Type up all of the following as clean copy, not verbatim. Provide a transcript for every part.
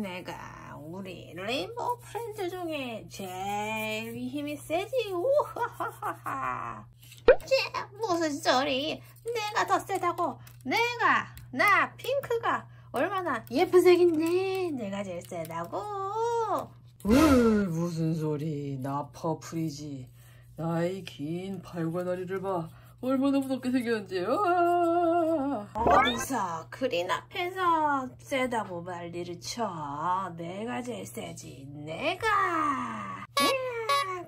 내가 우리 레인보우 프렌즈 중에 제일 힘이 세지. 우하하하하. 무슨 소리, 내가 더 세다고. 나 핑크가 얼마나 예쁜 색인데 내가 제일 세다고. 무슨 소리, 나 퍼플이지. 나의 긴 발과 다리를 봐. 얼마나 무섭게 생겼는지. 어디서 그린 앞에서 세다고 난리를 쳐. 내가 제일 세지. 내가.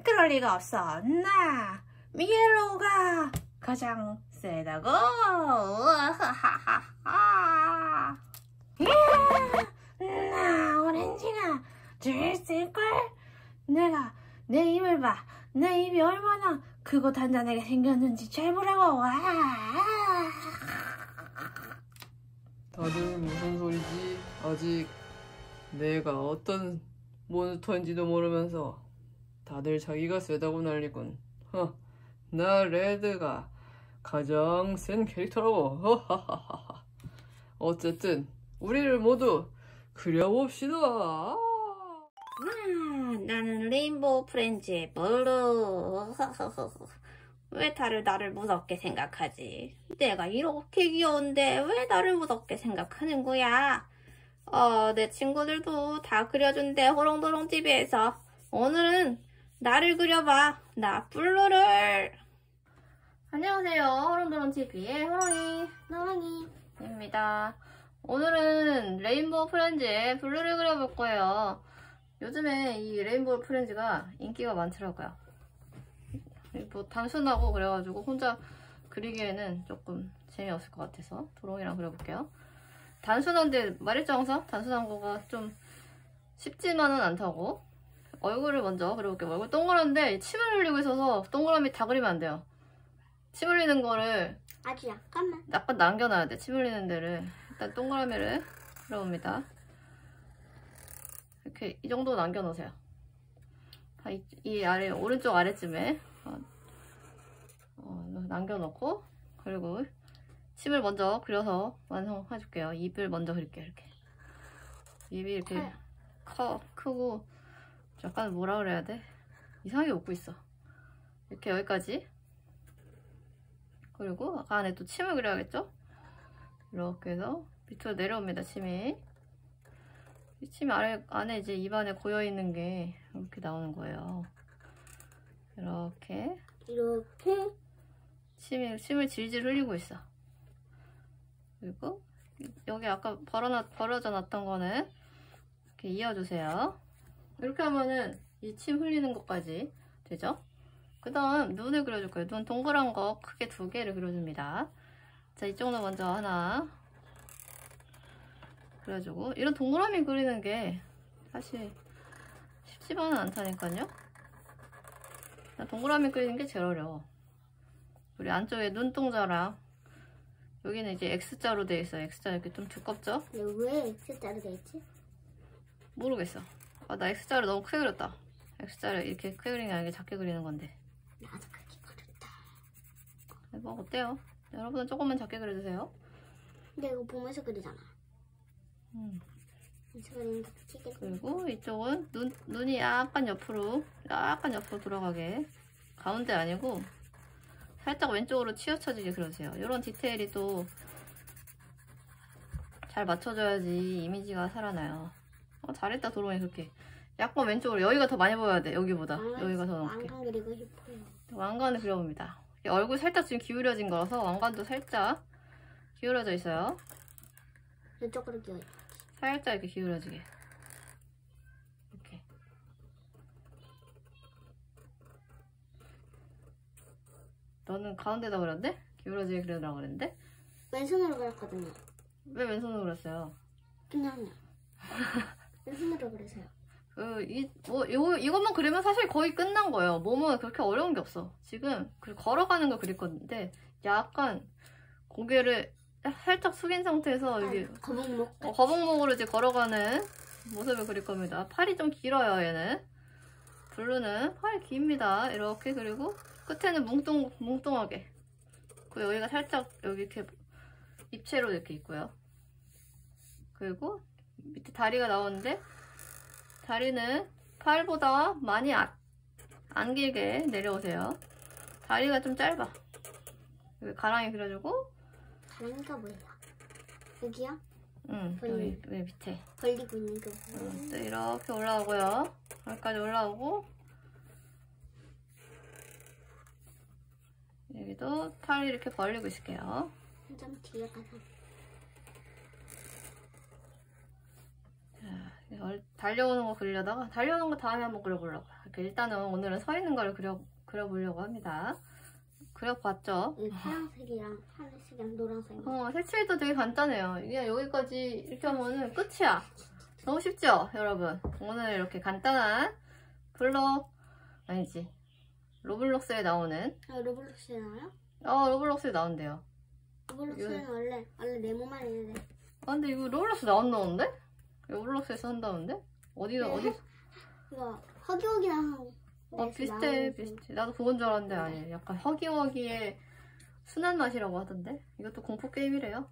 그럴 리가 없어. 나 미엘로우가 가장 세다고. 나 오렌지가 제일 셀걸. 내가 내 입을 봐. 내 입이 얼마나 크고 단단하게 생겼는지 잘 보라고. 와. 다들 무슨 소리지? 아직 내가 어떤 몬스터인지도 모르면서 다들 자기가 세다고 난리군. 나 레드가 가장 센 캐릭터라고. 어쨌든 우리를 모두 그려봅시다. 나는 레인보우 프렌즈의 블루. 왜 다들 나를 무섭게 생각하지? 내가 이렇게 귀여운데 왜 나를 무섭게 생각하는 거야? 내 친구들도 다 그려준대. 호롱도롱TV에서 오늘은 나를 그려봐. 나 블루를. 안녕하세요, 호롱도롱TV의 호롱이 도롱이입니다. 오늘은 레인보우 프렌즈의 블루를 그려볼 거예요. 요즘에 이 레인보우 프렌즈가 인기가 많더라고요. 뭐 단순하고 그래가지고 혼자 그리기에는 조금 재미없을 것 같아서 도롱이랑 그려볼게요. 단순한데, 말했죠 항상? 단순한 거가 좀 쉽지만은 않다고. 얼굴을 먼저 그려볼게요. 얼굴 동그란데 침을 흘리고 있어서 동그라미 다 그리면 안 돼요. 침 흘리는 거를 아주 약간만 약간 남겨놔야 돼. 침 흘리는 데를. 일단 동그라미를 그려봅니다. 이렇게 이 정도 남겨놓으세요. 다 이 아래, 오른쪽 아래쯤에 남겨놓고, 그리고 침을 먼저 그려서 완성해줄게요. 입을 먼저 그릴게요. 이렇게 입이 이렇게 크고 약간 뭐라 그래야 돼? 이상하게 웃고 있어. 이렇게 여기까지. 그리고 아까 안에 또 침을 그려야겠죠? 이렇게 해서 밑으로 내려옵니다. 침이. 이 침이 안에 이제 입안에 고여있는 게 이렇게 나오는 거예요. 이렇게 침을 질질 흘리고 있어. 그리고 여기 아까 버려져 놨던 거는 이렇게 이어주세요. 이렇게 하면은 이 침 흘리는 것까지 되죠? 그 다음 눈을 그려줄 거예요. 눈 동그란 거 크게 두 개를 그려줍니다. 자, 이쪽으로 먼저 하나 그려주고. 이런 동그라미 그리는 게 사실 쉽지만은 않다니까요. 동그라미 그리는 게 제일 어려워. 우리 안쪽에 눈동자랑 여기는 이제 X자로 되어 있어요. X자 이렇게 좀 두껍죠? 왜 X자로 되어 있지? 모르겠어. 아, 나 X자를 너무 크게 그렸다. X자를 이렇게 크게 그리는 게 아니라 작게 그리는 건데. 나도 크게 그렸다. 뭐 어때요? 여러분은 조금만 작게 그려주세요. 근데 이거 보면서 그리잖아. 그리고 이쪽은 눈이 약간 옆으로 돌아가게, 가운데 아니고 살짝 왼쪽으로 치우쳐지게 그려주세요. 이런 디테일이 또 잘 맞춰줘야지 이미지가 살아나요. 잘했다 도롱이. 그렇게 약간 왼쪽으로. 여기가 더 많이 보여야 돼. 여기보다 여기가 더 넓게. 왕관 그리고 싶어요. 왕관을 그려봅니다. 얼굴 살짝 지금 기울여진 거라서 왕관도 살짝 기울어져 있어요. 이쪽으로 기울여. 살짝 이렇게 기울어지게. 이렇게. 너는 가운데다 그렸는데? 기울어지게 그리라고 그랬는데? 왼손으로 그렸거든요. 왜 왼손으로 그렸어요? 그냥요. 왼손으로 그렸어요. 이것만 그리면 사실 거의 끝난 거예요. 몸은 그렇게 어려운 게 없어. 지금 걸어가는 걸 그릴 건데 약간 고개를 살짝 숙인 상태에서 여기 거북목으로 이제 걸어가는 모습을 그릴 겁니다. 팔이 좀 길어요. 얘는 블루는 팔이 깁니다. 이렇게. 그리고 끝에는 뭉뚱하게. 그리고 여기가 살짝 여기 이렇게 입체로 이렇게 있고요. 그리고 밑에 다리가 나오는데 다리는 팔보다 많이 안 길게 내려오세요. 다리가 좀 짧아. 여기 가랑이 그려주고. 가랑이가 뭐야? 여기요? 응, 여기 밑에 벌리고 있는 거. 또 이렇게 올라오고요. 여기까지 올라오고 여기도 팔을 이렇게 벌리고 있을게요. 좀 뒤에 가서. 자, 달려오는 거 그리려다가 달려오는 거 다음에 한번 그려보려고. 일단은 오늘은 서 있는 걸 그려보려고 합니다. 그려봤죠? 네, 파란색이랑 파란색이랑 노란색. 색칠도 되게 간단해요. 그냥 여기까지 이렇게 하면은 끝이야. 너무 쉽죠, 여러분? 오늘 이렇게 간단한 블록 아니지. 로블록스에 나오는. 아, 로블록스에 나와요? 로블록스에 나온대요. 로블록스는 이거... 원래 네모만 있는데. 아, 근데 이거 로블록스 나온다는데? 로블록스에서 한다는데? 어디가, 어디? 이거 허기허기나 하고. 비슷해. 나도 그건 줄 알았는데 아니에요. 약간 허기허기의 순한 맛이라고 하던데. 이것도 공포 게임이래요.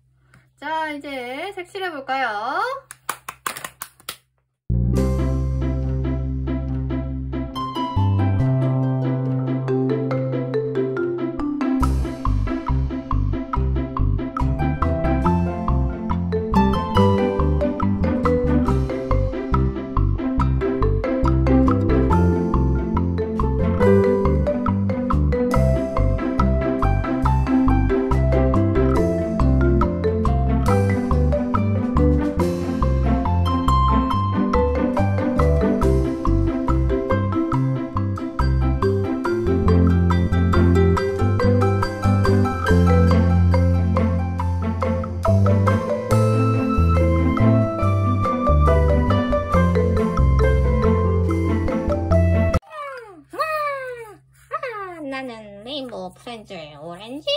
자, 이제 색칠해 볼까요? 나는 레인보우 프렌즈의 오렌지.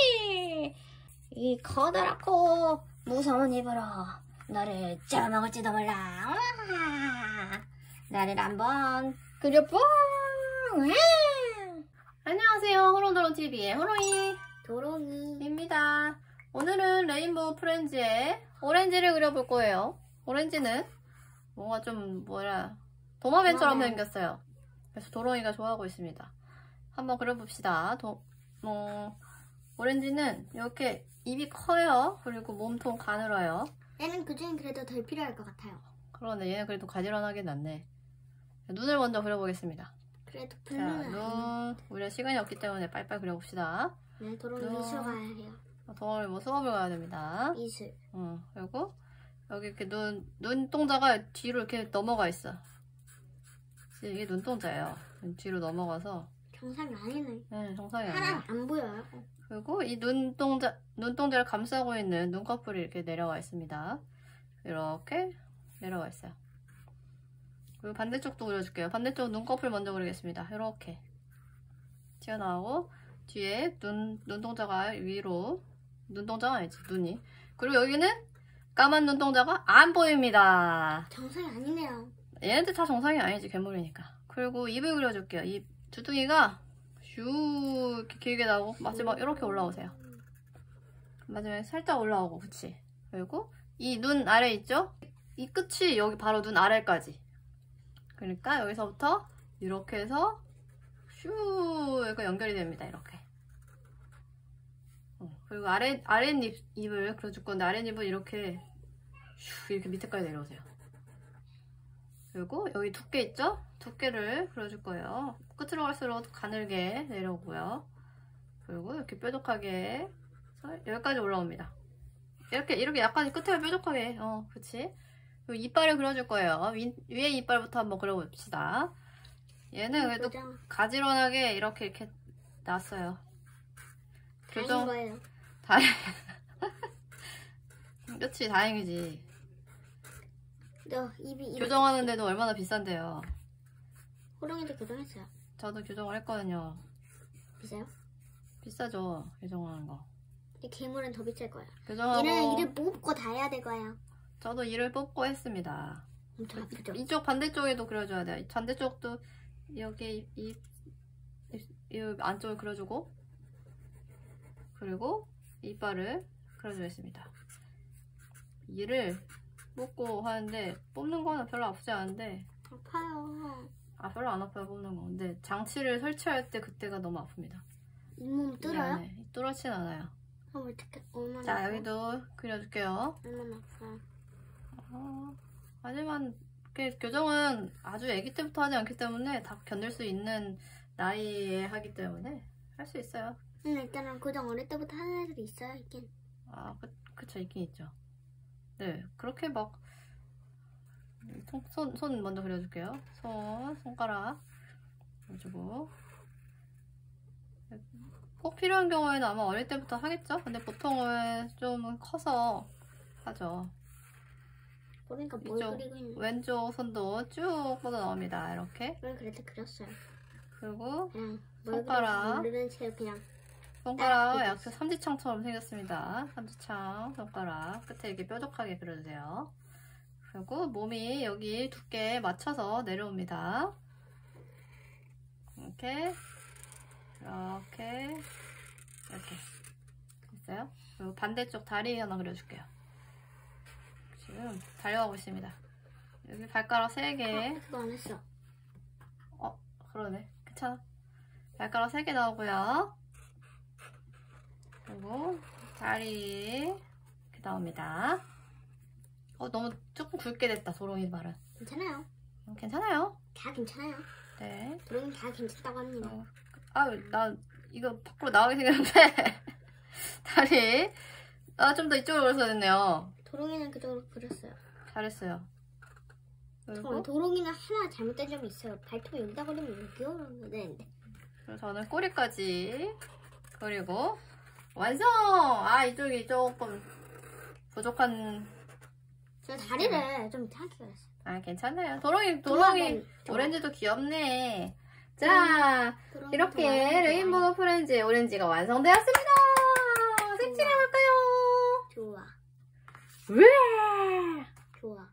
이 커다랗고 무서운 입으로 너를 쪄먹을지도 몰라. 나를 한번 그려봐. 안녕하세요, 호롱도롱TV의 호롱이 도롱이입니다. 오늘은 레인보우 프렌즈의 오렌지를 그려볼 거예요. 오렌지는 뭔가 좀 도마뱀처럼 생겼어요. 그래서 도롱이가 좋아하고 있습니다. 한번 그려봅시다. 오렌지는 이렇게 입이 커요. 그리고 몸통 가늘어요. 얘는 그중에 그래도 덜 필요할 것 같아요. 그러네. 얘는 그래도 가지런하긴 낫네. 눈을 먼저 그려보겠습니다. 그래도 별로는 아니에요. 우리가 시간이 없기 때문에 빨리빨리 그려봅시다. 네, 도롱이 미술 가야 해요. 도롱이 수업을 가야 됩니다. 미술. 그리고 여기 이렇게 눈동자가 뒤로 이렇게 넘어가 있어. 이게 눈동자예요. 뒤로 넘어가서. 정상이 아니네. 네, 정상이 아니네. 하나 안 보여요. 그리고 이 눈동자를 감싸고 있는 눈꺼풀이 이렇게 내려와 있습니다. 이렇게 내려와 있어요. 그리고 반대쪽도 그려줄게요. 반대쪽 눈꺼풀 먼저 그리겠습니다. 이렇게 튀어나오고 뒤에 눈동자가 위로, 눈동자가 아니지, 눈이. 그리고 여기는 까만 눈동자가 안 보입니다. 정상이 아니네요. 얘네들 다 정상이 아니지, 괴물이니까. 그리고 입을 그려줄게요. 입. 주둥이가 슈 이렇게 길게 나오고 마지막 이렇게 올라오세요. 마지막에 살짝 올라오고, 그치? 그리고 이 눈 아래 있죠? 이 끝이 여기 바로 눈 아래까지. 그러니까 여기서부터 이렇게 해서 슈 이렇게 연결이 됩니다. 이렇게. 그리고 아랫입을 그려줄 건데 아랫입은 이렇게 슈 이렇게 밑에까지 내려오세요. 그리고 여기 두께 있죠? 두께를 그려줄 거예요. 끝으로 갈수록 가늘게 내려오고요. 그리고 이렇게 뾰족하게 여기까지 올라옵니다. 이렇게 약간 끝에 뾰족하게, 그치? 이빨을 그려줄 거예요. 위에 이빨부터 한번 그려봅시다. 얘는 그래도 가지런하게 이렇게 났어요. 다행인 거예요. 그치, 다행이지. 교정하는데도 얼마나 비싼데요. 호롱이도 교정했어요. 저도 교정을 했거든요. 비싸요? 비싸죠, 교정하는 거. 이 괴물은 더 비쌀 거예요. 교정하고 얘는 이를 뽑고 다 해야 될 거예요. 저도 이를 뽑고 했습니다. 엄청 아프죠? 이쪽 반대쪽에도 그려줘야 돼요. 반대쪽도 여기 이 안쪽을 그려주고 그리고 이빨을 그려주겠습니다. 이를 뽑고 하는데 뽑는 거는 별로 아프지 않은데 아파요. 아 별로 안 아파요 뽑는 거. 근데 장치를 설치할 때 그때가 너무 아픕니다. 잇몸 뚫어요? 네, 뚫어진 않아요. 아 어떻게 얼마나? 자 아파? 여기도 그려줄게요. 얼마나 아파? 하지만 교정은 아주 아기 때부터 하지 않기 때문에 다 견딜 수 있는 나이에 하기 때문에 할 수 있어요. 일단은 교정 어릴 때부터 하는 애들이 있어요, 있긴. 아, 그쵸, 있긴 있죠. 네, 그렇게 막 손 먼저 그려줄게요. 손가락 그리고 꼭 필요한 경우에는 아마 어릴 때부터 하겠죠. 근데 보통은 좀 커서 하죠. 그러니까 뭘 그리고 있는 왼쪽 손도 쭉 뻗어 나옵니다. 이렇게. 뭘 그래도 그렸어요. 그리고 손가락. 손가락 약간 삼지창처럼 생겼습니다. 삼지창 손가락 끝에 이렇게 뾰족하게 그려주세요. 그리고 몸이 여기 두께에 맞춰서 내려옵니다. 이렇게, 이렇게, 이렇게 됐어요. 그리고 반대쪽 다리 하나 그려줄게요. 지금 달려가고 있습니다. 여기 발가락 3개. 그거 안 했어. 그러네. 괜찮아. 발가락 3개 나오고요. 그리고 다리 이렇게 나옵니다. 너무 조금 굵게 됐다. 도롱이 말은 괜찮아요. 괜찮아요. 다 괜찮아요. 네. 도롱이 다 괜찮다고 합니다. 나 이거 밖으로 나오게 생겼는데 다리 좀 더 이쪽으로 그렸어야 됐네요. 도롱이는 그쪽으로 그렸어요. 잘했어요. 도롱이는 하나 잘못된 점이 있어요. 발톱을 여기다 그리면 여기로 되는데. 그리고 저는 꼬리까지 그리고 완성! 이쪽이 조금 부족한. 저 다리를 좀 이상하게 그렸어요. 괜찮아요. 도롱이 오렌지도 귀엽네. 자, 도롱이 이렇게 도롱이 레인보우 프렌즈 오렌지가 완성되었습니다. 색칠해볼까요? 좋아. 왜? 좋아.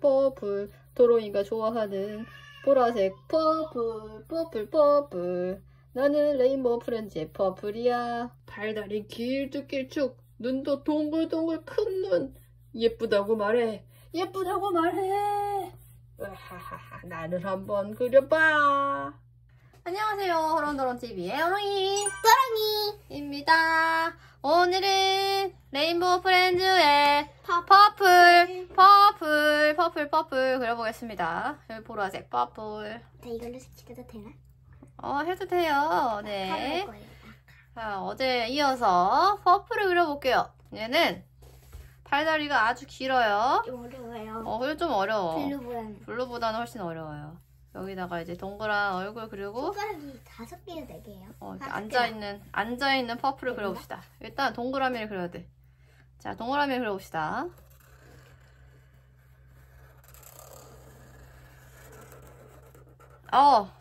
퍼플 도롱이가 좋아하는 보라색 퍼플 퍼플 퍼플 나는 레인보우 프렌즈의 퍼플이야. 발다리 길쭉길쭉 눈도 동글동글 큰 눈 예쁘다고 말해 예쁘다고 말해. 으하하하 나를 한번 그려봐. 안녕하세요 호롱도롱TV의 호롱이 도롱이입니다. 오늘은 레인보우 프렌즈의 퍼플 그려보겠습니다. 여기 보라색 퍼플. 네, 이걸로 색칠해도 되나? 해도 돼요. 네. 자, 어제 이어서 퍼플을 그려볼게요. 얘는 팔다리가 아주 길어요. 좀 어려워요. 그리고 좀 어려워. 블루보다는 훨씬 어려워요. 여기다가 이제 동그란 얼굴 그리고 손가락이 5개요, 4개요? 앉아있는 퍼플을 그려봅시다. 일단 동그라미를 그려야 돼. 자, 동그라미를 그려봅시다.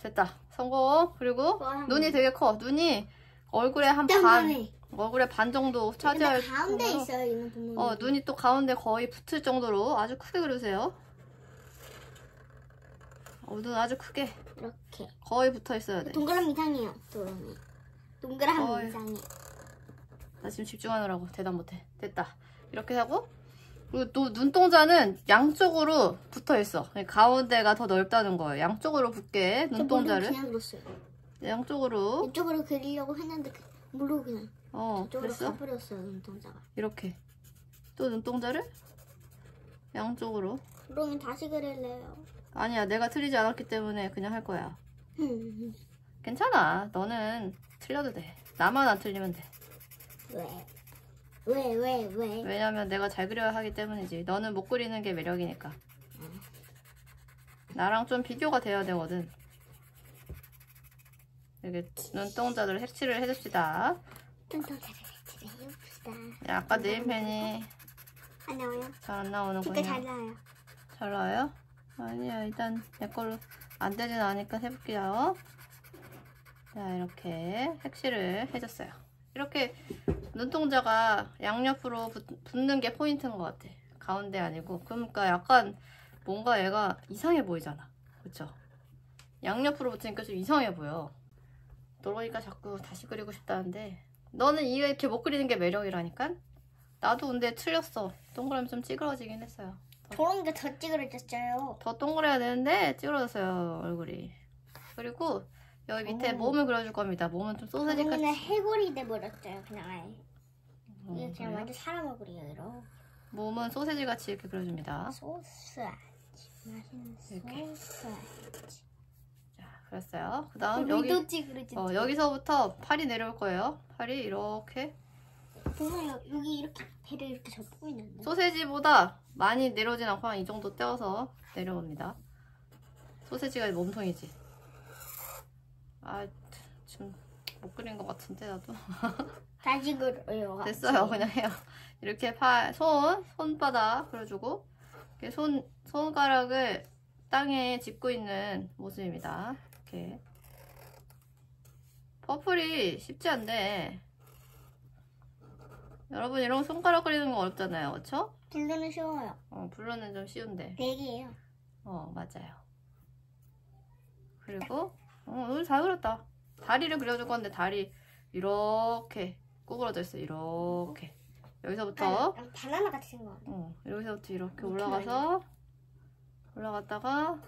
됐다. 성공. 그리고 눈이 되게 커. 눈이 얼굴의 한 반, 얼굴의 반 정도 차지할 가운데 정도로. 있어요, 이런 부분은. 눈이 또 가운데 거의 붙을 정도로 아주 크게 그려주세요. 눈 아주 크게. 이렇게. 거의 붙어 있어야 돼. 동그라미 이상해요, 도롱이. 동그라미 이상해. 나 지금 집중하느라고 대답 못해. 됐다. 이렇게 하고. 그리고 또 눈동자는 양쪽으로 붙어 있어. 가운데가 더 넓다는 거예요. 양쪽으로 붙게 눈동자를. 그냥 그렸어요. 양쪽으로. 이쪽으로 그리려고 했는데 모르고 그냥. 저쪽으로 가버렸어요 눈동자가. 이렇게. 또 눈동자를 양쪽으로. 그러면 다시 그릴래요. 아니야, 내가 틀리지 않았기 때문에 그냥 할 거야. 괜찮아, 너는 틀려도 돼. 나만 안 틀리면 돼. 왜? 왜? 왜냐면 내가 잘 그려야 하기 때문이지. 너는 못 그리는 게 매력이니까. 응. 나랑 좀 비교가 돼야 되거든. 이렇게 눈동자를 색칠을 해줍시다. 눈동자를 색칠을 해줍시다. 야, 아까 네임펜이 안 나와요? 잘 안 나오는군요. 진짜 잘 나와요. 잘 나와요? 아니야, 일단 내 걸로 안 되진 않으니까 해볼게요. 자, 이렇게 색칠을 해줬어요. 이렇게 눈동자가 양옆으로 붙는 게 포인트인 것 같아. 가운데 아니고. 그러니까 약간 뭔가 얘가 이상해 보이잖아. 그쵸? 양옆으로 붙으니까 좀 이상해 보여. 도롱이가 자꾸 다시 그리고 싶다는데 너는 이렇게 못 그리는 게 매력이라니까? 나도 근데 틀렸어. 동그라미 좀 찌그러지긴 했어요. 도롱이가 더 찌그러졌어요. 더 동그래야 되는데 찌그러졌어요, 얼굴이. 그리고 여기 밑에 몸을 그려줄 겁니다. 몸은 좀 소세지같이. 오늘 해골이 돼버렸어요, 그냥 아예. 이거 그냥 완전 사람 얼굴이에요, 이러. 몸은 소세지같이 이렇게 그려줍니다. 소세지, 맛있는 소세지. 그랬어요. 그 다음 여기서부터 팔이 내려올 거예요. 팔이 이렇게. 보면 여기 이렇게 배를 이렇게 접고 있는데. 소세지보다 많이 내려오진 않고 한 이 정도 떼어서 내려옵니다. 소세지가 몸통이지. 아, 좀 못 그린 것 같은데 나도. 다시 그려요. 됐어요, 그냥 해요. 이렇게 팔, 손바닥 그려주고 이렇게 손가락을 땅에 짚고 있는 모습입니다. 이렇게. 퍼플이 쉽지 않네. 여러분, 이런 손가락 그리는 거 어렵잖아요, 그쵸? 블루는 쉬워요. 블루는 좀 쉬운데. 4개예요. 맞아요. 그리고 오늘 잘 그렸다. 다리를 그려줄 건데 다리 이렇게 구부러져 있어. 이렇게. 여기서부터 바나나 같이 생긴 거 같아. 여기서부터 이렇게 올라갔다가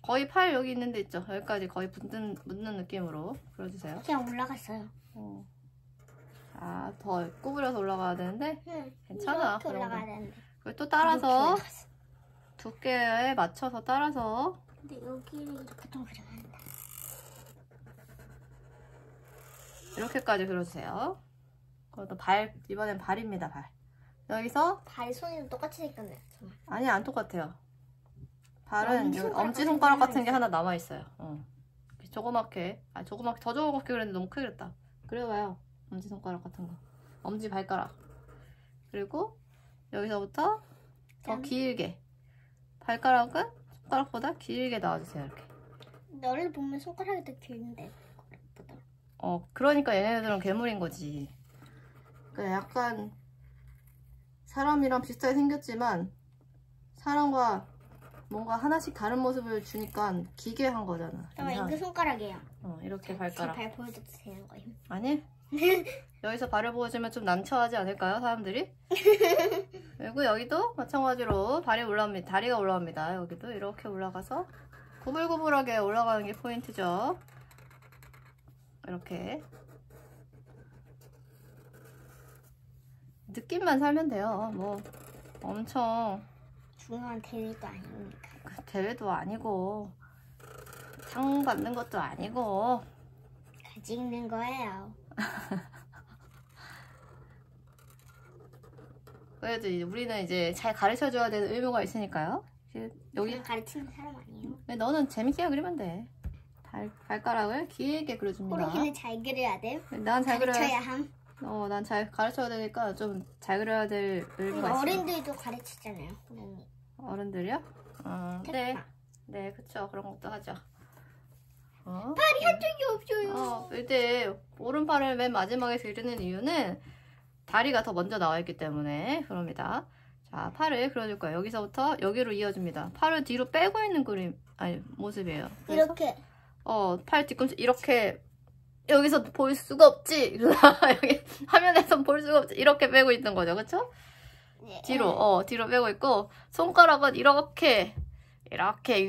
거의 팔 여기 있는데 있죠? 여기까지 거의 붙는 느낌으로 그려주세요. 그냥 올라갔어요. 아, 더 구부려서 올라가야 되는데? 괜찮아. 이렇게 올라가야 되는데. 그리고 또 따라서 두께에 맞춰서 따라서. 근데 여기를 이렇게 좀 그려야 된다. 이렇게까지 그려주세요. 그리고 또 발, 이번엔 발입니다, 발. 여기서 발 손이랑 똑같이 생겼네요. 아니, 안 똑같아요. 발은 엄지손가락 같은 게 하나 남아있어요. 조그맣게. 아, 조그맣게 더 조그맣게 그렸는데 너무 크게 그렸다. 그려봐요. 엄지손가락 같은 거. 엄지발가락. 그리고 여기서부터 더 길게. 발가락은 손가락보다 길게 나와주세요. 이렇게. 너를 보면 손가락이 더 길는데. 그러니까 얘네들은 괴물인 거지. 그러니까 약간 사람이랑 비슷하게 생겼지만 사람과 뭔가 하나씩 다른 모습을 주니까 기괴한 거잖아. 이거 손가락이에요. 이렇게 발가락. 발 보여줘도 되는 거예요? 아니. 여기서 발을 보여주면 좀 난처하지 않을까요, 사람들이? 그리고 여기도 마찬가지로 발이 올라옵니다. 다리가 올라옵니다. 여기도 이렇게 올라가서 구불구불하게 올라가는 게 포인트죠. 이렇게. 느낌만 살면 돼요. 뭐 엄청 중요한 대회도 아니니까. 대회도 아니고 상 받는 것도 아니고 가지고 있는 거예요. 그래도 이제 우리는 이제 잘 가르쳐줘야 되는 의무가 있으니까요. 여기 가르치는 사람 아니에요. 너는 재밌게 그리면 돼. 발가락을 길게 그려줍니다. 호롱이는 잘 그려야 돼. 난 잘 그려야 함. 난 잘 가르쳐야 되니까 좀 잘 그려야 될 의무가 있어요. 어른들도 가르치잖아요, 호롱이. 어른들이요? 네, 그쵸. 그런 것도 하죠. 팔이 한쪽이 없어요. 근데 오른팔을 맨 마지막에 그리는 이유는 다리가 더 먼저 나와있기 때문에 그럽니다. 자, 팔을 그려줄 거예요. 여기서부터 여기로 이어줍니다. 팔을 뒤로 빼고 있는 모습이에요. 그래서, 이렇게. 팔 뒤꿈치 이렇게 여기서 볼 수가 없지. 여기 화면에서 볼 수가 없지. 이렇게 빼고 있는 거죠, 그렇죠? 뒤로, 뒤로 빼고 있고 손가락은 이렇게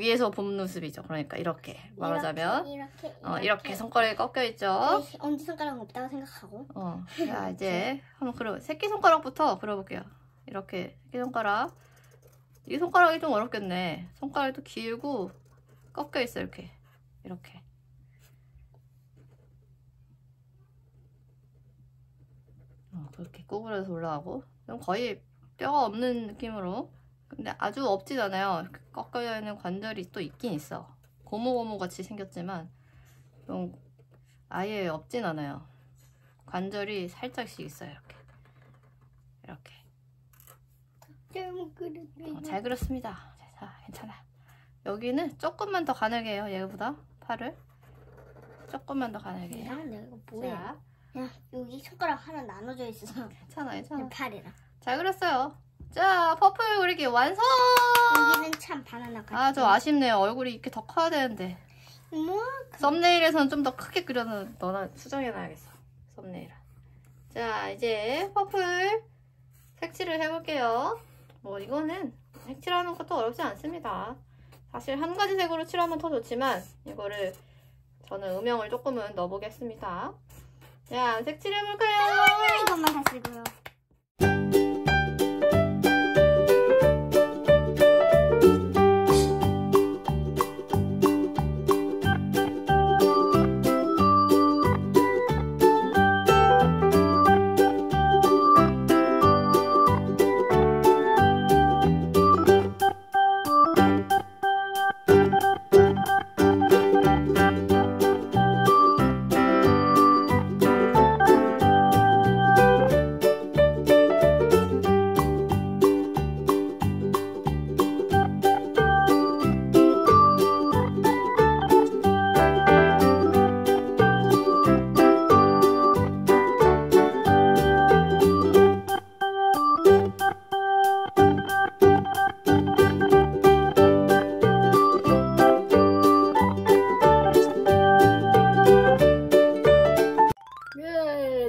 위에서 본 모습이죠. 그러니까 이렇게 말하자면 이렇게 손가락이 꺾여 있죠. 엄지 손가락은 없다고 생각하고. 자, 이제 한번 그려. 새끼 손가락부터 그려볼게요. 이렇게 새끼 손가락. 이 손가락이 좀 어렵겠네. 손가락이 또 길고 꺾여 있어 이렇게. 이렇게. 그렇게 구부려서 올라가고 거의 뼈가 없는 느낌으로. 근데 아주 없진 않아요. 꺾여 있는 관절이 또 있긴 있어. 고무고무 같이 생겼지만 좀 아예 없진 않아요. 관절이 살짝씩 있어요. 이렇게 이렇게 잘 그렸습니다. 자, 괜찮아. 여기는 조금만 더 가늘게 해요. 얘보다 팔을 조금만 더 가늘게 해요. 야, 이거 뭐야? 자. 야, 여기 손가락 하나 나눠져 있어서 괜찮아, 괜찮아. 팔이랑 잘 그렸어요. 자, 퍼플 그리기 완성! 여기는 참 바나나 같아. 아, 저 아쉽네요. 얼굴이 이렇게 더 커야 되는데. 뭐? 썸네일에서는 좀 더 크게 그려서 수정해놔야겠어. 썸네일은. 자, 이제 퍼플 색칠을 해볼게요. 뭐, 이거는 색칠하는 것도 어렵지 않습니다. 사실 한 가지 색으로 칠하면 더 좋지만, 이거를 저는 음영을 조금은 넣어보겠습니다. 자, 색칠해볼까요? 이것만 하시고요.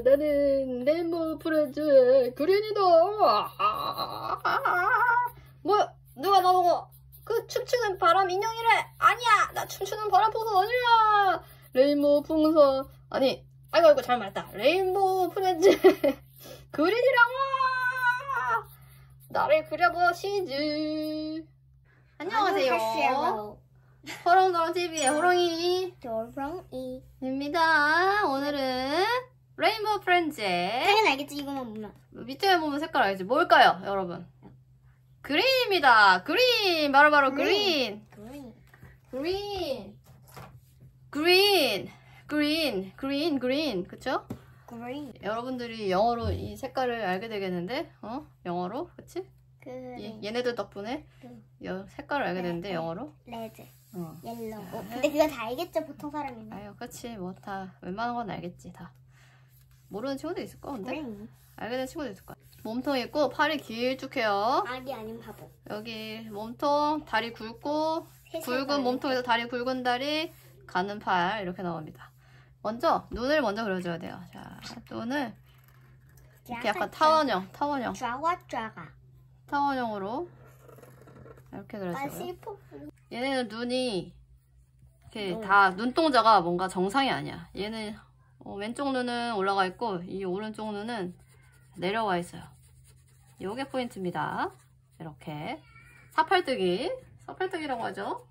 나는 레인보우 프렌즈 그린이다. 뭐야? 누가 나보고 그 춤추는 바람 인형이래? 아니야, 나 춤추는 바람 풍선 아니야. 레인보우 풍선 아니, 아이고 잘 말했다. 레인보우 프렌즈 그린이라고. 나를 그려보시지. 안녕하세요. 호롱도롱TV의 호롱이 도롱이입니다. 오늘은 레인보우 프렌즈. 당연히 알겠지. 이거만 보면, 밑에 보면 색깔 알지? 뭘까요, 여러분? 그린입니다. 그린, 바로 그린. 그린, 그쵸? 그린. 여러분들이 영어로 이 색깔을 알게 되겠는데, 어? 영어로, 그치? 그린. 얘네들 덕분에 색깔을 알게 되는데, 영어로. 레드. 옐로우. 근데 그거 다 알겠죠, 보통 사람이면. 아유, 그치. 뭐 다 웬만한 건 알겠지, 다. 모르는 친구도 있을 거, 근데? 그래. 알게 된 친구도 있을 거야. 몸통 있고, 팔이 길쭉해요. 아기 아닌 바보. 여기 몸통, 다리 굵고, 굵은 몸통에서 다리, 굵은 다리, 가는 팔, 이렇게 나옵니다. 먼저, 눈을 먼저 그려줘야 돼요. 자, 눈을 이렇게 약간 타원형. 타원형으로 이렇게 그려줘요. 얘네는 눈이, 이렇게 다, 눈동자가 뭔가 정상이 아니야. 얘는, 왼쪽 눈은 올라가 있고, 이 오른쪽 눈은 내려와 있어요. 요게 포인트입니다. 이렇게 사팔뜨기라고 하죠.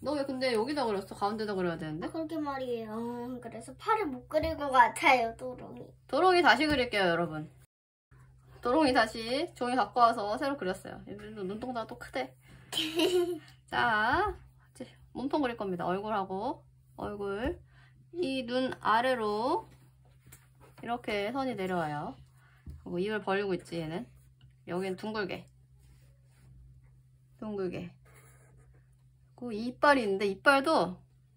너 왜 근데 여기다 그렸어? 가운데다 그려야 되는데. 아, 그렇게 말이에요. 그래서 팔을 못 그릴 것 같아요. 도롱이 다시 그릴게요, 여러분. 도롱이 다시 종이 갖고 와서 새로 그렸어요. 눈동자가 또 크대. 자, 이제 몸통 그릴 겁니다. 얼굴하고 얼굴, 이 눈 아래로 이렇게 선이 내려와요. 그리고 입을 벌리고 있지, 얘는. 여기는 둥글게. 그리고 이빨이 있는데, 이빨도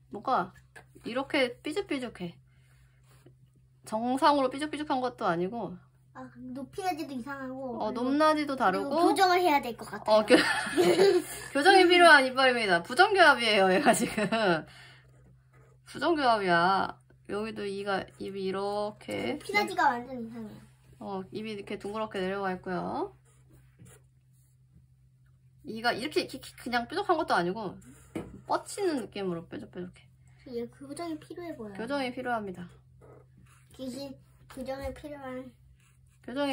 뭔가 이렇게 삐죽삐죽해. 정상으로 삐죽삐죽한 것도 아니고. 아, 높낮이도 이상하고. 높낮이도 다르고. 교정을 해야 될 것 같아요. 교정이 필요한 이빨입니다. 부정교합이에요, 얘가 지금. 부정교합이야. 여기도 입이 이렇게. 피라지가 완전 이상해. 입이 이렇게 둥그렇게 내려와 있고요. 이가 이렇게 그냥 뾰족한 것도 아니고, 뻗치는 느낌으로 뾰족뾰족해. 얘 교정이 필요해 보여요. 교정이 필요합니다. 귀신, 교정이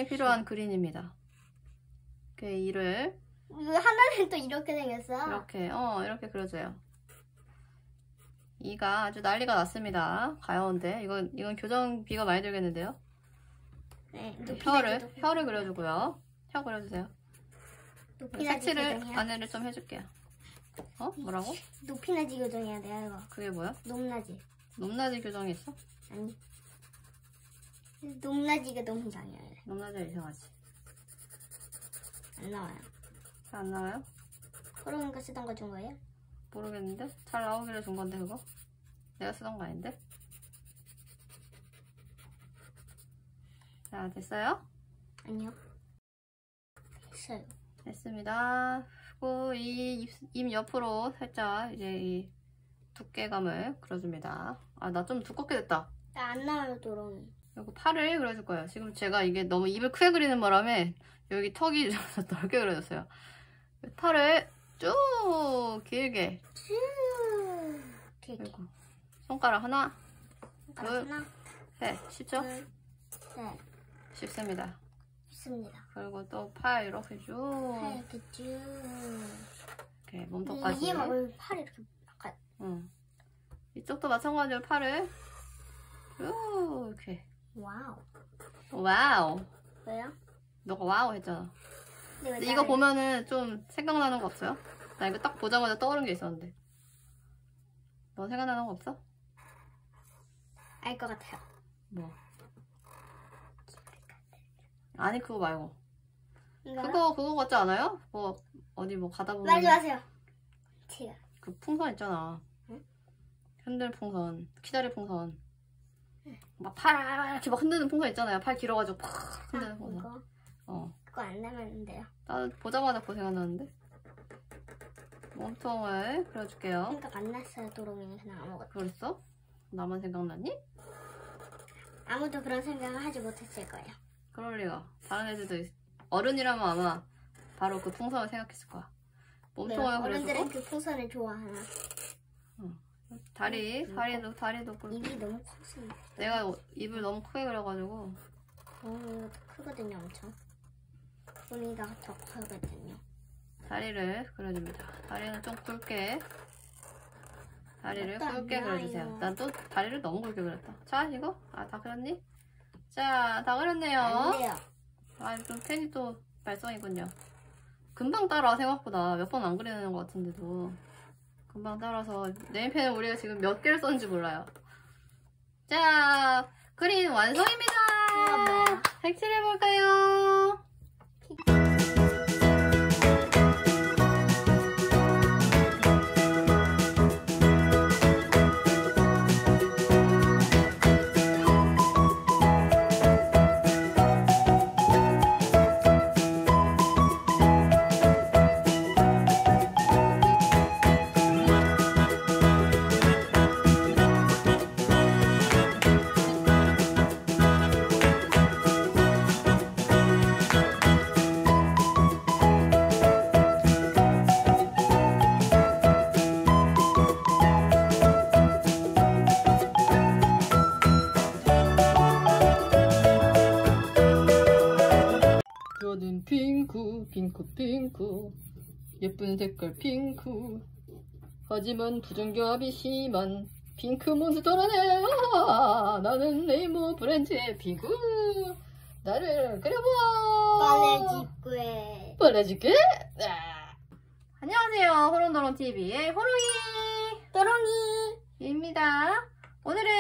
필요한 그린입니다. 이렇게 이를. 하나는 또 이렇게 생겼어. 이렇게, 이렇게 그려줘요. 이가 아주 난리가 났습니다. 가여운데 이건 교정비가 많이 들겠는데요. 네. 혀를 그려주고요. 혀 그려주세요. 색칠을 안에를 좀 해줄게요. 어? 뭐라고? 높이낮이 교정해야 돼요, 이거. 그게 뭐야? 높낮이. 높낮이 교정이 있어? 아니. 높낮이가 너무 이상해요. 높낮이가 이상하지. 안 나와요. 잘 안 나와요? 호롱이가 쓰던 거 준 거예요? 모르겠는데? 잘 나오기를 준 건데, 그거? 내가 쓰던 거 아닌데? 자, 됐어요? 아니요. 됐어요. 됐습니다. 그리고 이 입 옆으로 살짝 이제 이 두께감을 그려줍니다. 아, 나 좀 두껍게 됐다. 나 안 나와요, 도롱이. 그리고 팔을 그려줄 거예요. 지금 제가 이게 너무 입을 크게 그리는 바람에 여기 턱이 좀 넓게 그려졌어요. 팔을 쭉 길게. 쭉 길게. 그리고 손가락 하나, 손가락 둘, 셋. 쉽죠? 네. 쉽습니다. 쉽습니다. 그리고 또 팔 이렇게 쭉. 팔 이렇게 쭉. 이렇게 몸통까지. 이게 막 팔이 이렇게 약간. 응. 이쪽도 마찬가지로 팔을 쭉 이렇게. 와우. 와우. 왜요? 너가 와우 했잖아. 근데 이거 보면은 좀 생각나는 거 없어요? 나 이거 딱 보자마자 떠오른 게 있었는데. 너 생각나는 거 없어? 알 것 같아요. 뭐? 아니 그거 말고. 이거요? 그거 같지 않아요? 뭐 어디 뭐 가다 보면. 말지 마세요. 제가. 그 풍선 있잖아. 응? 흔들 풍선, 키다리 풍선. 응. 막 팔 이렇게 막 흔드는 풍선 있잖아요. 팔 길어가지고 팍 흔드는 풍선. 이거? 어. 그거 안 닮았는데요? 나 보자마자 고생안 나는데. 몸통을 그려줄게요. 생각 안 났어요. 도롱이는 그냥 아무것도. 그랬어? 나만 생각났니? 아무도 그런 생각을 하지 못했을 거예요. 그럴 리가. 다른 애들도 어른이라면 아마 바로 그 풍선을 생각했을 거야. 몸통을 그려주고. 어른들은 그 풍선을 좋아하나? 응. 다리도 그렇고. 입이 너무 커서. 내가 입을 너무 크게 그려가지고. 도롱이가 크거든요, 엄청. 도롱이가 더 커거든요. 다리를 그려줍니다. 다리는 좀 굵게. 다리를 굵게 그려주세요. 난 또 다리를 너무 굵게 그렸다. 자, 이거? 아, 다 그렸니? 자, 다 그렸네요. 안 돼요. 아, 좀 펜이 또 발성이군요. 금방 따라와, 생각보다. 몇 번 안 그리는 것 같은데도. 금방 따라서. 네임펜은 우리가 지금 몇 개를 썼는지 몰라요. 자, 그림 완성입니다. 색칠해볼까요? 핑크 예쁜 색깔 핑크 하지만 부정교합이 심한 핑크 몬스터라네. 아, 나는 레인보우 프렌즈의 핑크 나를 그려봐. 빨래줄게. 아. 안녕하세요. 호롱도롱TV의 호롱이 도롱이입니다. 오늘은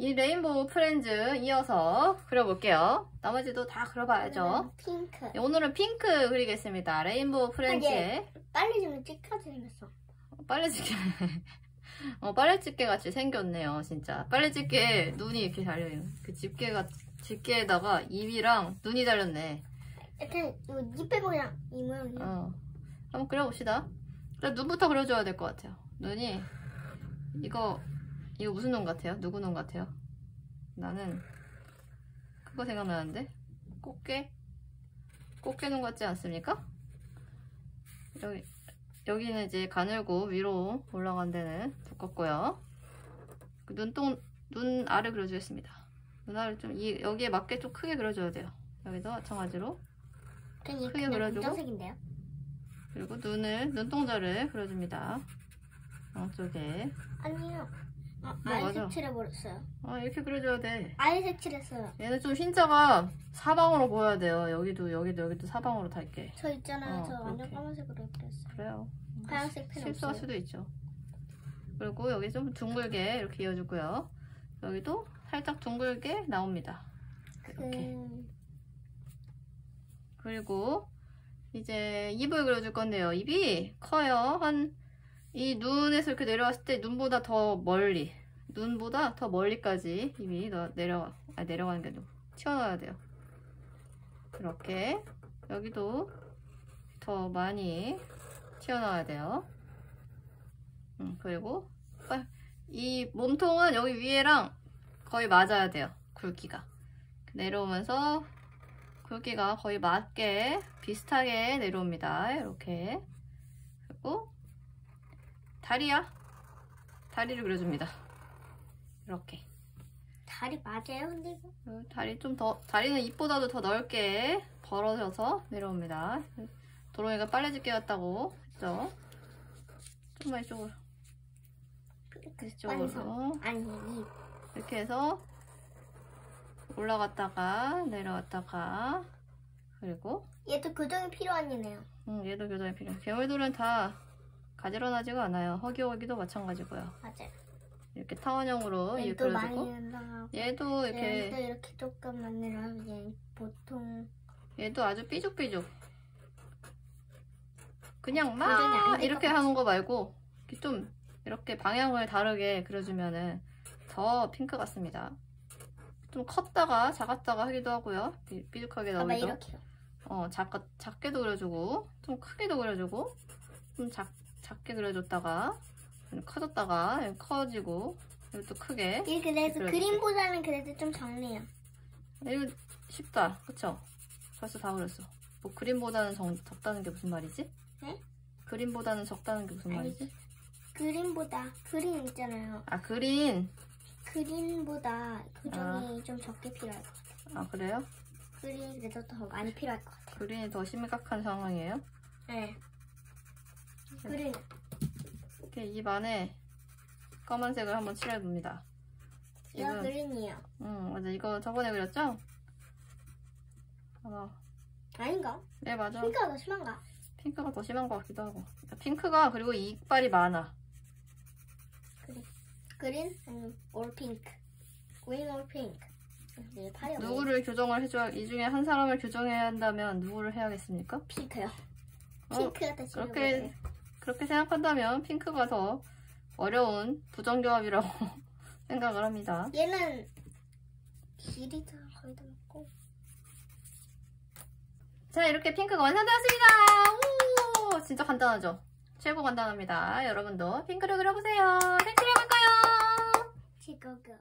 이 레인보우 프렌즈 이어서 그려볼게요. 나머지도 다 그려봐야죠. 핑크. 네, 오늘은 핑크 그리겠습니다. 레인보우 프렌즈에. 빨리 좀 찍혀지 생겼어. 빨래집게. 빨래집게 같이 생겼네요, 진짜. 빨래집게 눈이 이렇게 달려요. 그 집게에다가 입이랑 눈이 달렸네. 일단 입 빼고 그냥 이 모양이요. 어. 한번 그려봅시다. 그럼 눈부터 그려줘야 될 것 같아요. 눈이 이거 무슨 눈 같아요? 누구 눈 같아요? 나는 그거 생각나는데? 꽃게 눈 같지 않습니까? 여기는 이제 가늘고 위로 올라간 데는 두껍고요. 눈 아래 그려주겠습니다. 눈 아래 좀 여기에 맞게 좀 크게 그려줘야 돼요. 여기도 마찬가지로 크게 그려주고 검정색인데요? 그리고 눈동자를 그려줍니다. 양쪽에. 아니요. 아이색 칠해버렸어요. 아 이렇게 그려줘야 돼. 아이색 칠했어요. 얘는 좀 흰자가 사방으로 보여야 돼요. 여기도 여기도 여기도 사방으로 달게. 저 있잖아요. 저 완전 까만색으로 그렸어요. 그래요. 파란색 펜 실수할 수도 있죠. 그리고 여기 좀 둥글게 이렇게 이어주고요. 여기도 살짝 둥글게 나옵니다. 이렇게. 그리고 이제 입을 그려줄 건데요. 입이 커요. 한 이 눈에서 이렇게 내려왔을 때 눈보다 더 멀리, 눈보다 더 멀리까지 입이 내려가는 게 좀 튀어나와야 돼요. 그렇게 여기도 더 많이 튀어나와야 돼요. 그리고 이 몸통은 여기 위에랑 거의 맞아야 돼요. 굵기가 내려오면서 굵기가 거의 맞게 비슷하게 내려옵니다. 이렇게. 그리고 다리를 그려줍니다. 이렇게. 다리 맞아요? 근데 이거? 다리 좀 더, 다리는 입보다도 더 넓게 벌어져서 내려옵니다. 도롱이가 빨래집게 왔다고 했죠? 좀만 이쪽으로. 이쪽으로. 아니, 입. 이렇게 해서 올라갔다가 내려왔다가. 그리고 얘도 교정이 필요한 이네요. 응, 얘도 교정이 필요해. 괴물들은 다 가지런하지가 않아요. 허기허기도 마찬가지고요. 맞아요. 이렇게 타원형으로 얘 그려주고 얘도 이렇게 조금 만들어서 얘 보통 얘도 아주 삐죽삐죽 그냥 막 이렇게 하는 거 말고 좀 이렇게 방향을 다르게 그려주면은 더 핑크 같습니다. 좀 컸다가 작았다가 하기도 하고요. 삐죽하게 나오죠. 이렇게요. 작게도 그려주고 좀 크게도 그려주고 좀 작게 그려줬다가 커졌다가 커지고 이것도 크게. 예, 그래서 그림보다는 그래도 좀 적네요. 이거 쉽다, 그쵸? 벌써 다 그렸어. 뭐 그림보다는 적다는 게 무슨 말이지? 네? 그림보다는 적다는 게 무슨 말이지? 그림보다 그린 있잖아요. 아 그린. 그린보다 교정이 좀 적게 필요할 것 같아요. 아 그래요? 그린이 그래도 더 많이 필요할 것 같아요. 그린이 더 심각한 상황이에요? 네. 그린. 이렇게 입 안에 검은색을 한번 칠해봅니다. 이거 그린이에요. 응 맞아. 이거 저번에 그렸죠? 아닌가? 네 맞아. 핑크가 더 심한가? 핑크가 더 심한 것 같기도 하고. 핑크가 그리고 이빨이 많아. 그린. 그린 or pink. green or pink. 누구를 교정을 해줘야, 이 중에 한 사람을 교정해야 한다면 누구를 해야겠습니까? 핑크요. 핑크가 더 싫어요. 그렇게 생각한다면 핑크가 더 어려운 부정교합이라고 생각을 합니다. 얘는 길이 더 거의 다 맞고. 자 이렇게 핑크가 완성되었습니다. 오, 진짜 간단하죠? 최고 간단합니다. 여러분도 핑크를 그려보세요. 색칠해 볼까요? 지고고.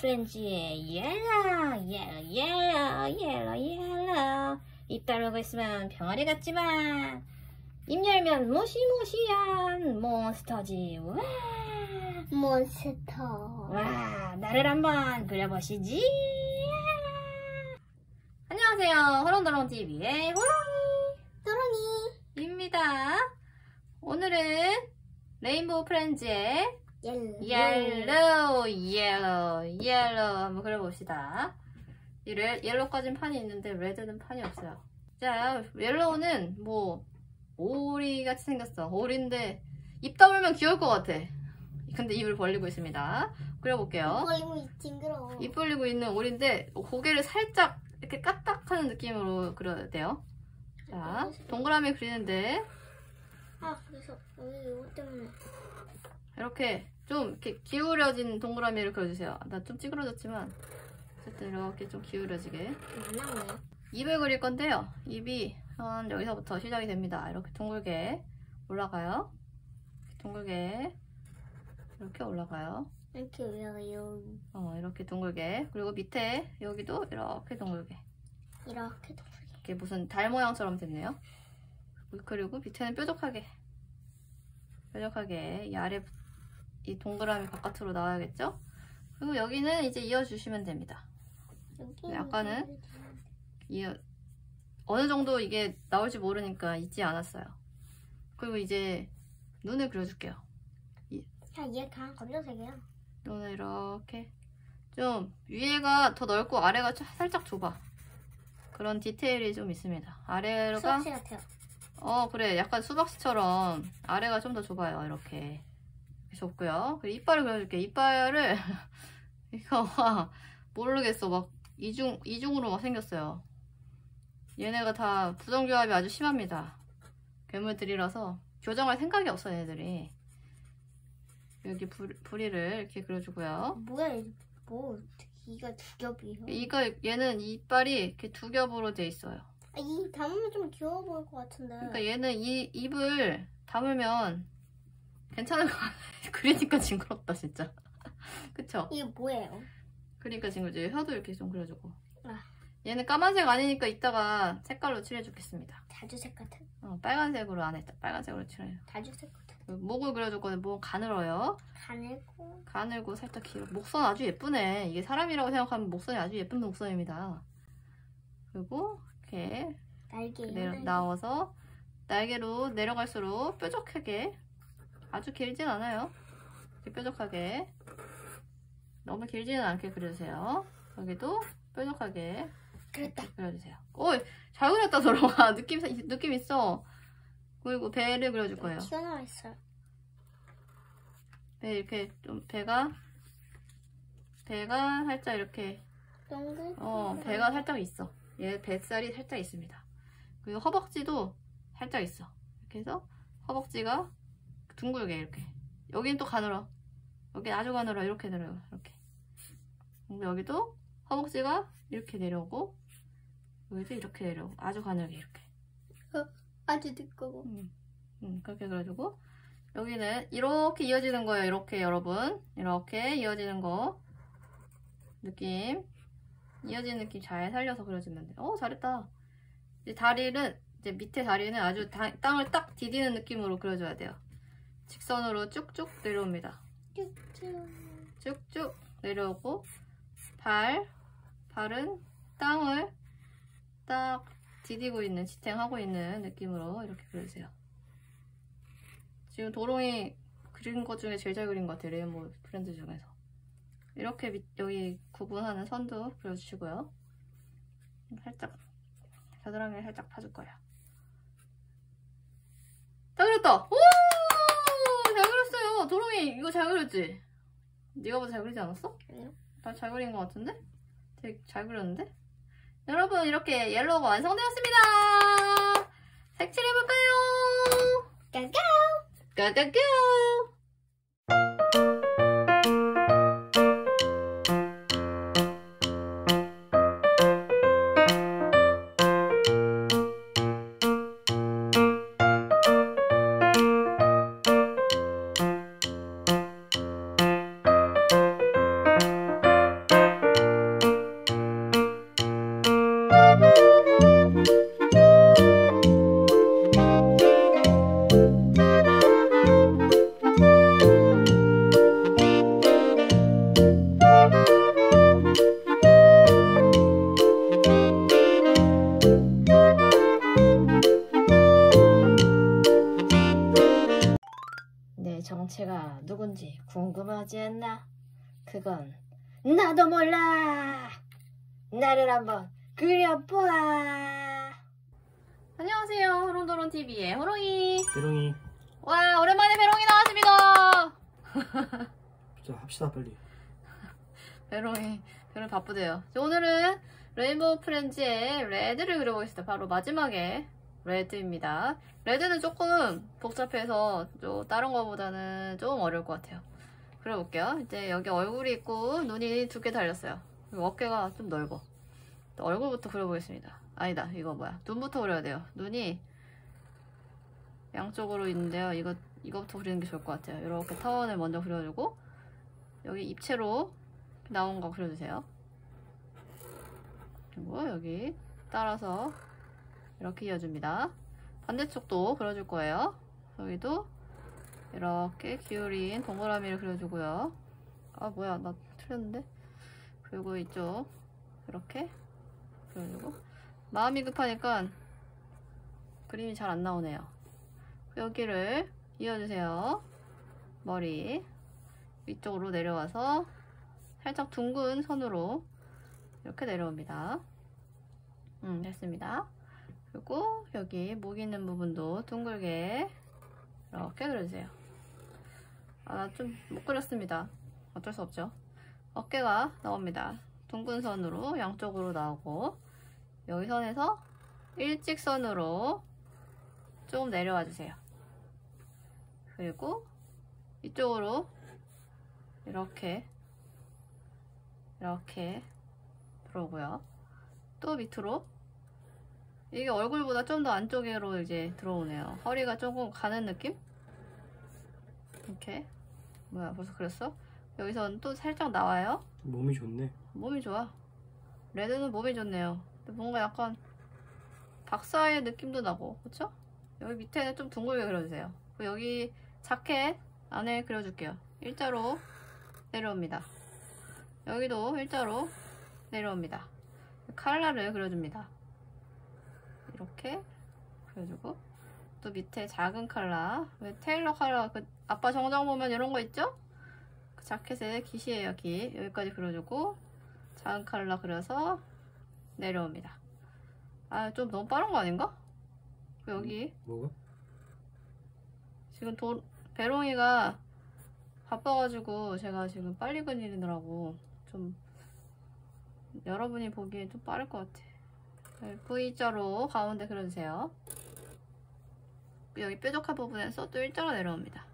프렌즈의 옐로우 입 다물고 있으면 병아리 같지만 입 열면 무시무시한 몬스터지. 와 몬스터. 와 나를 한번 그려보시지. 안녕하세요. 호롱도롱TV의 호롱이 도롱이입니다. 오늘은 레인보우 프렌즈의 옐로우 한번 그려봅시다. 이 옐로우까진 판이 있는데 레드는 판이 없어요. 자, 옐로우는 뭐 오리같이 생겼어. 오리인데 입 다물면 귀여울 것 같아. 근데 입을 벌리고 있습니다. 그려볼게요. 입 벌리고 있는 오리인데 고개를 살짝 이렇게 까딱하는 느낌으로 그려야 돼요. 자, 동그라미 그리는데 아, 그래서 이거 때문에 이렇게 좀 이렇게 기울어진 동그라미를 그려주세요. 나 좀 찌그러졌지만 어쨌든 이렇게 좀 기울어지게. 입을 그릴 건데요. 입이 한 여기서부터 시작이 됩니다. 이렇게 둥글게 올라가요. 둥글게 이렇게 올라가요. 이렇게 올라가요. 이렇게 둥글게. 그리고 밑에 여기도 이렇게 둥글게. 이렇게 둥글게. 이게 무슨 달 모양처럼 됐네요. 그리고 밑에는 뾰족하게. 뾰족하게 이 아래 이 동그라미 바깥으로 나와야겠죠? 그리고 여기는 이제 이어주시면 됩니다. 아까는 어느 정도 이게 나올지 모르니까 잊지 않았어요. 그리고 이제 눈을 그려줄게요. 얘가 검정색이야. 눈을 이렇게 좀 위에가 더 넓고 아래가 살짝 좁아. 그런 디테일이 좀 있습니다. 아래가 수박씨 같아요. 그래, 약간 수박씨처럼 아래가 좀 더 좁아요. 이렇게 좁고요. 그리고 이빨을 그려줄게. 이빨을 이거 막 모르겠어. 막 이중으로 막 생겼어요. 얘네가 다 부정교합이 아주 심합니다. 괴물들이라서 교정할 생각이 없어 얘네들이. 여기 부리를 이렇게 그려주고요. 뭐야 얘, 뭐 이가 두 겹이에요? 얘는 이빨이 이렇게 두 겹으로 돼 있어요. 이 담으면 좀 귀여워 보일 것 같은데. 그러니까 얘는 이 입을 담으면 괜찮을 것 같아. 그러니까 징그럽다 진짜. 그쵸? 이게 뭐예요? 그러니까 징그럽지. 혀도 이렇게 좀 그려주고. 얘는 까만색 아니니까 이따가 색깔로 칠해주겠습니다. 자주색 같은? 빨간색으로 안 했다. 빨간색으로 칠해요. 자주색 같은? 목을 그려줬거든요. 목은 가늘어요. 가늘고 살짝 길어. 목선 아주 예쁘네. 이게 사람이라고 생각하면 목선이 아주 예쁜 목선입니다. 그리고 이렇게 날개. 나와서 날개로 내려갈수록 뾰족하게, 아주 길진 않아요. 이렇게 뾰족하게, 너무 길지는 않게 그려주세요. 여기도 뾰족하게 그렸다. 그려주세요. 오, 잘 그렸다 도롱아. 느낌 있어. 그리고 배를 그려줄 거예요. 튀어나와 있어요. 배 이렇게 좀 배가 살짝 이렇게 동글. 배가 살짝 있어. 얘 뱃살이 살짝 있습니다. 그리고 허벅지도 살짝 있어. 이렇게 해서 허벅지가 둥글게 이렇게. 여기는 또 가늘어. 여기 아주 가늘어. 이렇게 내려요. 이렇게. 근데 여기도 허벅지가 이렇게 내려오고, 여기도 이렇게 내려오고, 아주 가늘게 이렇게. 아주 두꺼워. 그렇게 그려주고, 여기는 이렇게 이어지는 거예요. 이렇게 여러분. 이렇게 이어지는 거. 느낌. 이어지는 느낌 잘 살려서 그려주면 돼요. 잘했다. 이제 이제 밑에 다리는 아주 땅을 딱 디디는 느낌으로 그려줘야 돼요. 직선으로 쭉쭉 내려옵니다. 쭉쭉 내려오고, 발은 땅을 딱 디디고 있는, 지탱하고 있는 느낌으로 이렇게 그려주세요. 지금 도롱이 그린 것 중에 제일 잘 그린 것 같아요. 레인보우 프렌즈 중에서. 이렇게 여기 구분하는 선도 그려주시고요. 살짝, 겨드랑이를 살짝 파줄 거예요. 잘 그렸다! 오! 잘 그렸어요! 도롱이 이거 잘 그렸지? 네가 봐도 잘 그리지 않았어? 아니요. 나 잘 그린 것 같은데? 되게 잘 그렸는데? 여러분, 이렇게 옐로우가 완성되었습니다! 색칠해볼까요? 고고! 고고고! 정체가 누군지 궁금하지 않나? 그건 나도 몰라! 나를 한번 그려보아! 안녕하세요. 호롱도롱TV의 호롱이! 배롱이! 와, 오랜만에 배롱이 나왔습니다! 자, 합시다 빨리. 배롱이 바쁘대요. 오늘은 레인보우 프렌즈의 레드를 그려보겠습니다. 바로 마지막에 레드입니다. 레드는 조금 복잡해서 좀 다른 거보다는 좀 어려울 것 같아요. 그려볼게요. 이제 여기 얼굴이 있고 눈이 두 개 달렸어요. 그리고 어깨가 좀 넓어. 얼굴부터 그려보겠습니다. 아니다, 이거 뭐야. 눈부터 그려야 돼요. 눈이 양쪽으로 있는데요. 이거부터 그리는 게 좋을 것 같아요. 이렇게 타원을 먼저 그려주고 여기 입체로 나온 거 그려주세요. 그리고 여기 따라서 이렇게 이어줍니다. 반대쪽도 그려줄 거예요. 여기도 이렇게 기울인 동그라미를 그려주고요. 아 뭐야, 나 틀렸는데. 그리고 이쪽 이렇게 그려주고, 마음이 급하니까 그림이 잘 안 나오네요. 여기를 이어주세요. 머리 위쪽으로 내려와서 살짝 둥근 선으로 이렇게 내려옵니다. 됐습니다. 그리고 여기 목 있는 부분도 둥글게 이렇게 그려주세요. 아, 나 좀 못 그렸습니다. 어쩔 수 없죠. 어깨가 나옵니다. 둥근 선으로 양쪽으로 나오고, 여기 선에서 일직선으로 좀 내려와 주세요. 그리고 이쪽으로 이렇게 들어오고요. 또 밑으로, 이게 얼굴보다 좀 더 안쪽으로 이제 들어오네요. 허리가 조금 가는 느낌? 이렇게. 뭐야, 벌써 그렸어? 여기선 또 살짝 나와요. 몸이 좋네. 몸이 좋아. 레드는 몸이 좋네요. 근데 뭔가 약간 박사의 느낌도 나고, 그쵸? 여기 밑에는 좀 둥글게 그려주세요. 여기 자켓 안에 그려줄게요. 일자로 내려옵니다. 여기도 일자로 내려옵니다. 칼라를 그려줍니다. 이렇게 그려주고, 또 밑에 작은 칼라, 왜 테일러 칼라, 그 아빠 정장 보면 이런 거 있죠? 그 자켓에 깃이에요, 깃. 여기까지 그려주고 작은 칼라 그려서 내려옵니다. 아, 좀 너무 빠른 거 아닌가? 여기 뭐가? 지금 배롱이가 바빠가지고 제가 지금 빨리 그리느라고 좀 여러분이 보기엔 좀 빠를 것 같아. V자로 가운데 그려주세요. 여기 뾰족한 부분에서 또 일자로 내려옵니다.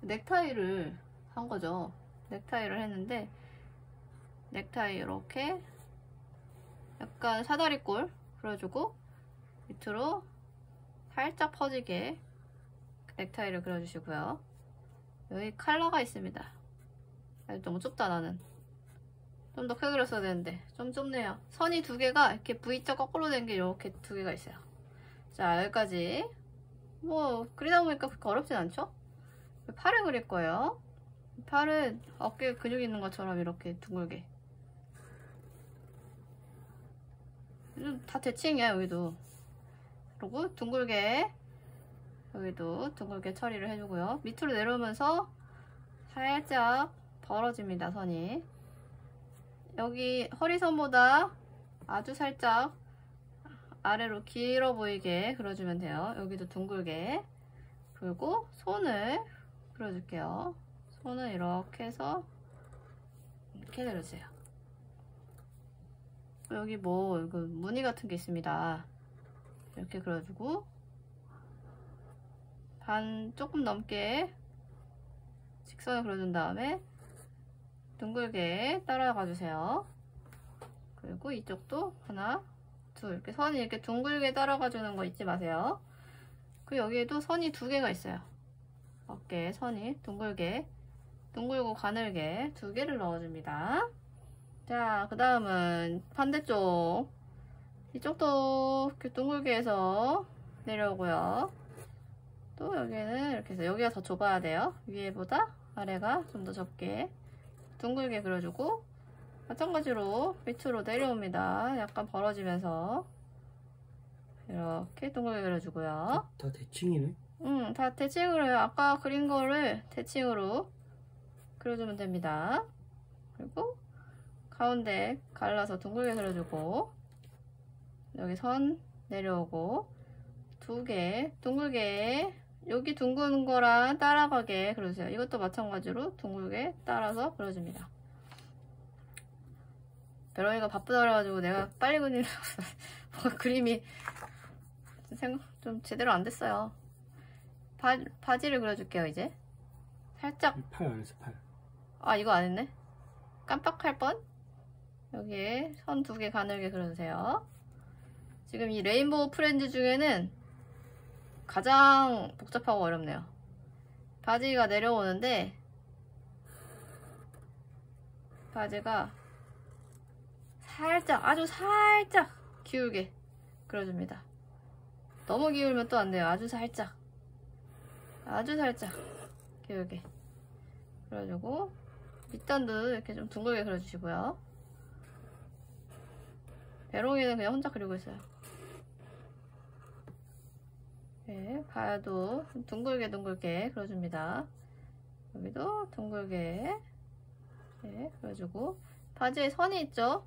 넥타이를 한 거죠. 넥타이를 했는데, 넥타이 이렇게 약간 사다리꼴 그려주고 밑으로 살짝 퍼지게 넥타이를 그려주시고요. 여기 컬러가 있습니다. 너무 좁다, 나는. 좀 더 크게 그렸어야 되는데 좀 좁네요. 선이 두 개가 이렇게 V자 거꾸로 된 게 이렇게 두 개가 있어요. 자, 여기까지. 뭐 그리다 보니까 그렇게 어렵진 않죠? 팔을 그릴 거예요. 팔은 어깨 근육이 있는 것처럼 이렇게 둥글게. 다 대칭이야, 여기도. 그리고 둥글게, 여기도 둥글게 처리를 해주고요. 밑으로 내려오면서 살짝 벌어집니다, 선이. 여기 허리선보다 아주 살짝 아래로 길어 보이게 그려주면 돼요. 여기도 둥글게. 그리고 손을 그려줄게요. 손은 이렇게 해서 이렇게 내려주세요. 여기 뭐 무늬 같은 게 있습니다. 이렇게 그려주고 반 조금 넘게 직선을 그려준 다음에 둥글게 따라가 주세요. 그리고 이쪽도 하나, 둘, 이렇게 선이 이렇게 둥글게 따라가 주는 거 잊지 마세요. 그리고 여기에도 선이 두 개가 있어요. 어깨에 선이 둥글게, 둥글고 가늘게 두 개를 넣어줍니다. 자, 그 다음은 반대쪽. 이쪽도 이렇게 둥글게 해서 내려오고요. 또 여기는 이렇게 해서, 여기가 더 좁아야 돼요. 위에보다 아래가 좀 더 좁게 둥글게 그려주고, 마찬가지로 밑으로 내려옵니다. 약간 벌어지면서 이렇게 둥글게 그려주고요. 다 대칭이네? 응, 다 대칭으로 해요. 아까 그린 거를 대칭으로 그려주면 됩니다. 그리고 가운데 갈라서 둥글게 그려주고, 여기 선 내려오고 두 개 둥글게, 여기 둥근 거랑 따라가게 그려주세요. 이것도 마찬가지로 둥글게 따라서 그려줍니다. 배롱이가 바쁘다 그래가지고 내가 빨리 그리려고 그림이 좀 제대로 안 됐어요. 바지를 그려줄게요. 이제 살짝 팔 안 했어, 팔. 아, 이거 안 했네. 깜빡할 뻔. 여기에 선 두 개 가늘게 그려주세요. 지금 이 레인보우 프렌즈 중에는 가장 복잡하고 어렵네요. 바지가 내려오는데 바지가 살짝, 아주 살짝 기울게 그려줍니다. 너무 기울면 또 안 돼요. 아주 살짝, 아주 살짝 기울게 그려주고 밑단도 이렇게 좀 둥글게 그려주시고요. 배롱이는 그냥 혼자 그리고 있어요. 네, 바야도 둥글게 둥글게 그려줍니다. 여기도 둥글게, 네, 그려주고 바지에 선이 있죠?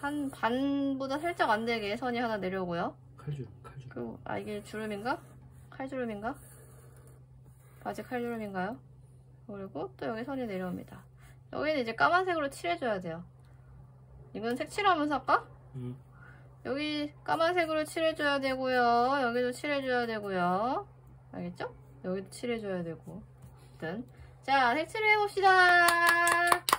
한 반보다 살짝 안 되게 선이 하나 내려오고요. 칼주름, 칼주름. 그리고, 아, 이게 주름인가? 칼주름인가? 바지 칼주름인가요? 그리고 또 여기 선이 내려옵니다. 여기는 이제 까만색으로 칠해줘야 돼요. 이건 색칠하면서 할까? 응. 여기 까만색으로 칠해줘야 되고요. 여기도 칠해줘야 되고요. 알겠죠? 여기도 칠해줘야 되고. 자, 색칠을 해봅시다.